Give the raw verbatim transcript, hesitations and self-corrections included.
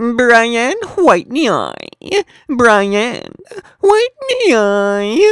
Brian Whitney. Brian Whitney.